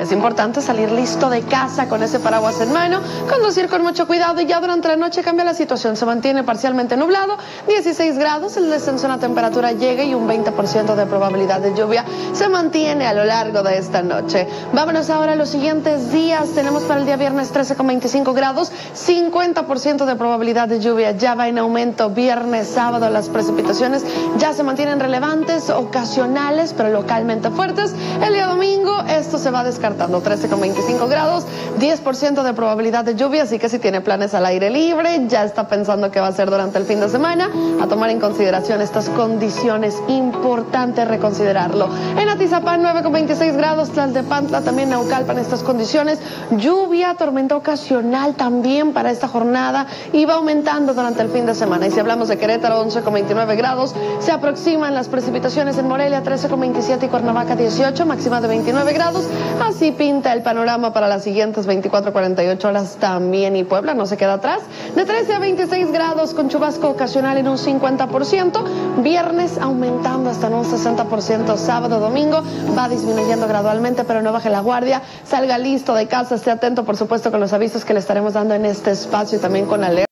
Es importante salir listo de casa con ese paraguas en mano, conducir con mucho cuidado y ya durante la noche cambia la situación. Se mantiene parcialmente nublado, 16 grados, el descenso en la temperatura llega y un 20% de probabilidad de lluvia se mantiene a lo largo de esta noche. Vámonos ahora a los siguientes días. Tenemos para el día viernes 13,25 grados, 50% de probabilidad de lluvia, ya va en aumento. Viernes, sábado, las precipitaciones ya se mantienen relevantes, ocasionales, pero localmente fuertes. El día domingo esto se va descartando, 13,25 grados, 10% de probabilidad de lluvia, así que si tiene planes al aire libre, ya está pensando qué va a hacer durante el fin de semana, a tomar en consideración estas condiciones, importante reconsiderarlo. En Atizapán 9,26 grados, Tlalnepantla, también Naucalpa en estas condiciones, lluvia, tormenta ocasional también para esta jornada y va aumentando durante el fin de semana. Y si hablamos de Querétaro 11,29 grados, se aproximan las precipitaciones en Morelia 13,27 y Cuernavaca 18, máxima de 29 grados, así pinta el panorama para las siguientes 24-48 horas también, y Puebla no se queda atrás, de 13 a 26 grados con chubasco ocasional en un 50%, viernes aumentando hasta en un 60%, sábado, domingo va disminuyendo gradualmente, pero no baje la guardia, salga listo de casa, esté atento por supuesto con los avisos que le estaremos dando en este espacio y también con alerta.